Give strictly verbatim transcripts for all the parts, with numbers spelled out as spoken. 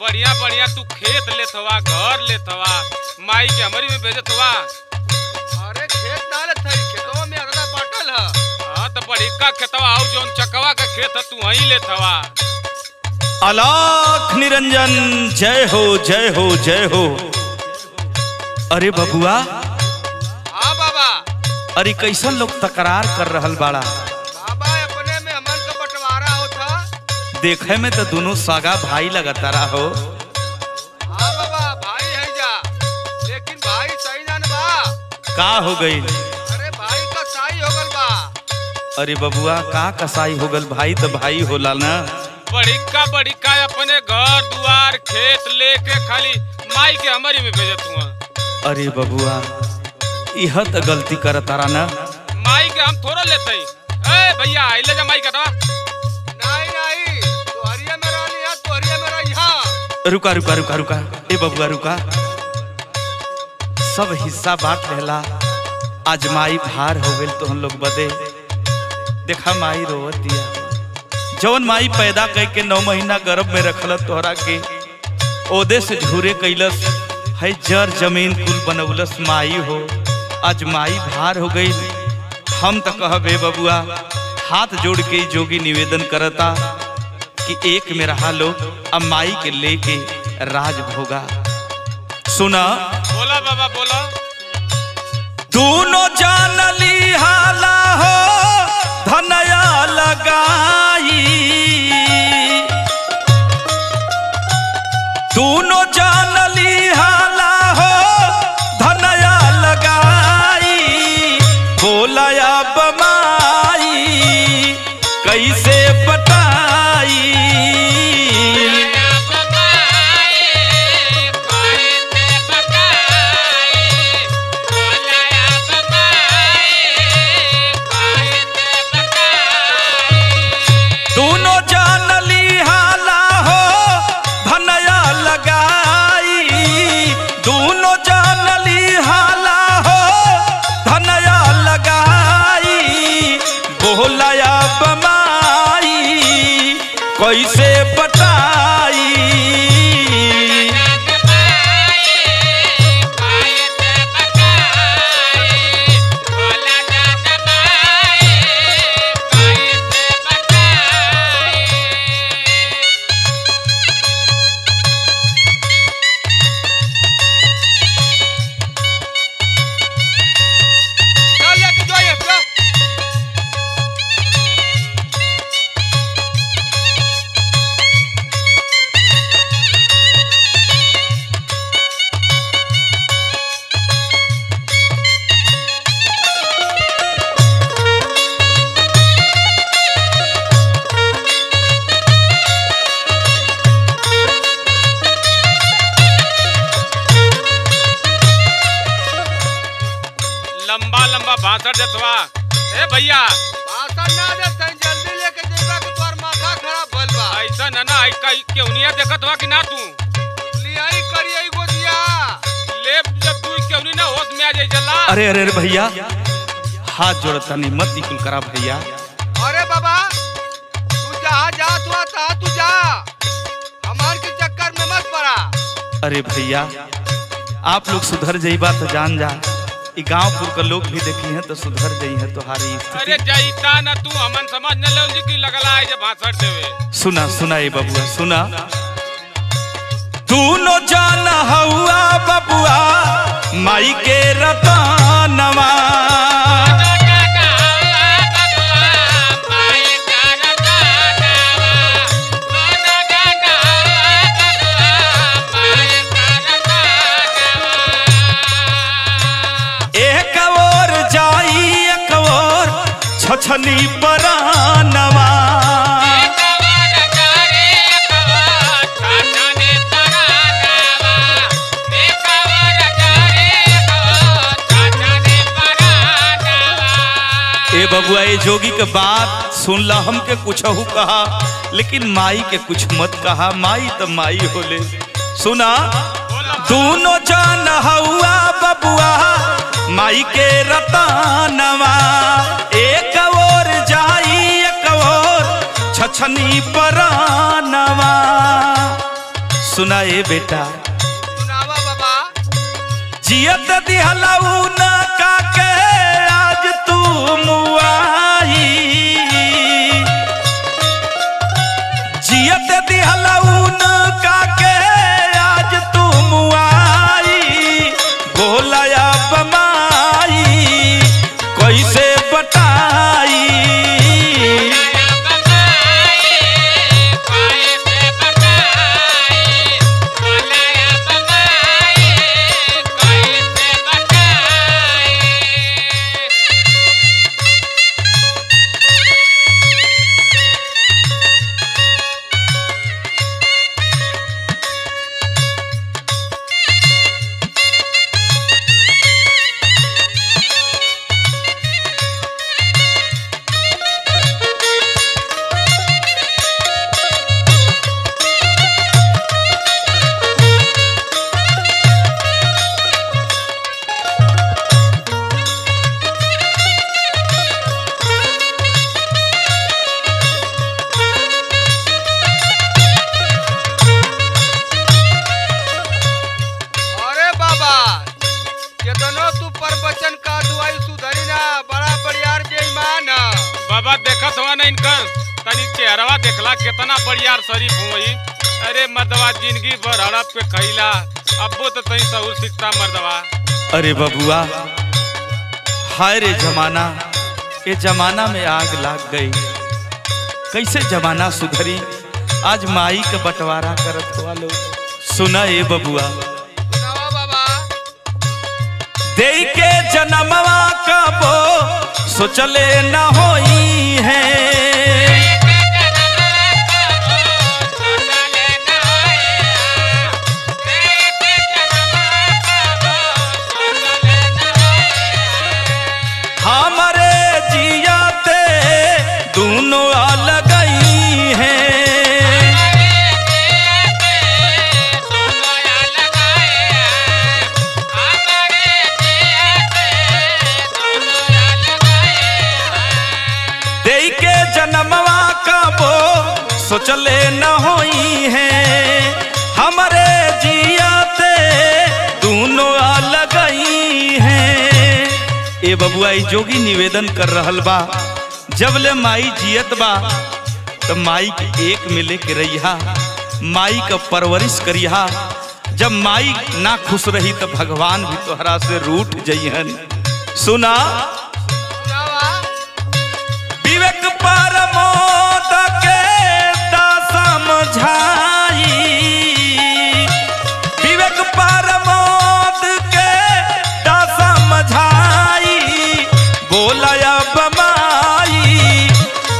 बढ़िया बढ़िया तू खेत लेत हवा, घर लेत हवा, माई के हमरी में भेजत हवा। अरे खेत ना लेत हई, खेतवा में अरदा बाटल ह। हां त बड़का खेतवा आउ जोन चकवा का खेत ह तू वहीं लेत हवा। अलाख निरंजन जय हो जय हो जय हो। अरे बबुआ, हां बाबा, अरे कैसन लोग तकरार कर रहल बाड़ा? देखे में तो दोनों सागा भाई लगातार हो। हाँ बाबा भाई है जा, लेकिन भाई सही ना बा। का हो गई? अरे भाई कसाई हो गल बा। अरे बबुआ का कसाई हो गल? भाई तो भाई होला ना। बड़िका बड़िका अपने घर दुआर खेत लेके खाली माई के हमारी में भेजत हुआ। अरे बबुआ यह तो गलती करता रहा ना। माई के हम थोड़ा लेते ही भैया ले जा माई का। रुका रुका रुका रुका ए बबुआ रुका, सब हिस्सा बांट लेला। आज माई भार हो गेल तो हम लोग बदे। देखा माई रोवत दिया, जवन माई पैदा करके नौ महीना गर्भ में रखल तोहरा के, ओदे से झूरे कैलस है, जर जमीन कुल बनौलस माई हो। आज माई भार हो गई। हम तो कहब ए बबुआ हाथ जोड़ के जोगी निवेदन करता कि एक में रहा लो, अब माई के लेके राज भोगा। सुना बोला बाबा बोला। दोनों जान ली हाला हो धनया लगाई, दोनों जान ली हाला हो धनया लगाई, बोला अब माई कैसे बताई। कैसे बताई? लंबा लंबा भाषण देतवा। ए भैया भाषण ना दे, तई जल्दी लेके जेबा के तोर माथा खराब भइल बा। ऐसा ना ना आई कई केउनिया देखत बा कि ना तू लियाई करियई गोदिया ले, जब तू केउनी ना होश में आ जाई जल्ला। अरे अरे भैया हाथ जोड़त नहीं, मत इकुल करा भैया। अरे बाबा तू जहां जात हुआ ता तू जा, हमार के चक्कर में मत पड़ा। अरे भैया आप लोग सुधर जइबा तो जान जा, गाँवपुर का लोग भी देखी हैं तो सुधर गई है तुम्हारी। अरे जाइता ना तू, हमन समझ न लौजी की लगला है जब भाषण देवे। सुना सुना ए बबुआ सुना। तूनो जाना हुआ बबुआ माई के रतनवा, छछनी परानवा, ए बबुआ ए जोगी के बात सुनला। हम के कुछ हु कहा लेकिन माई के कुछ मत कहा, माई तो माई होले। सुना दोनों जान हुआ बबुआ माई के रतनवा, एक और जाई एक और छछनी परानवा। सुना ए बेटा सुनावा बाबा। जियत दिहलाऊ ना काके आज तू मुआई, जियत दिहलाऊ ना काके आज तू मुआई, बोलाया बमाई कैसे बताई, कितना बड़ियार शरीफ हुई। अरे मर्दवा जिंदगी भर हड़प के खैला, अबो तो तई सहूर सीखता मर्दवा। अरे बबुआ हाय रे जमाना, ये जमाना में आग लाग गई, कैसे जमाना सुधरी। आज माई के बंटवारा करत हुआ लोग। सुना ए बबुआ सुनावा बाबा। देई के जनमवा कबो सोचले ना होई है, सोचले न होई है, हमारे जियाते दोनों अलग गई हैं। ए बबुआ जोगी निवेदन कर रहल बा, जबले माई जियत बा तो माई के एक मिले के रहिया, माई का परवरिश करिया। जब माई ना खुश रही तो भगवान भी तोहरा से रूठ जइहन। सुना विवेक परमो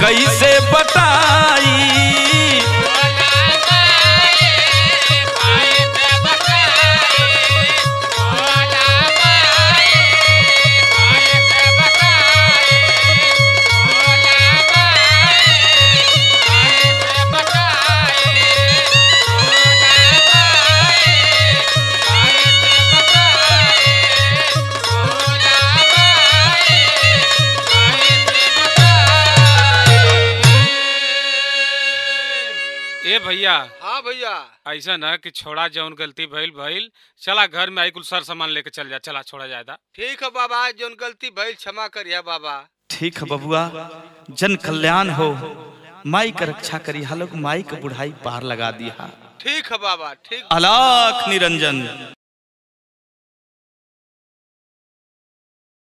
कैसे बताई, भैया। हाँ भैया ऐसा ना कि छोड़ा जौन गलती भइल भइल, चला घर में आई कुल सर सामान लेके चल जा, चला छोड़ा जायदा। ठीक है बाबा, जौन गलती भइल क्षमा करिया बाबा। ठीक है बबुआ, जन कल्याण हो, माई का रक्षा करी, हालोक माई के बुढ़ाई पार लगा दिया। ठीक है बाबा, ठीक। अलाख निरंजन।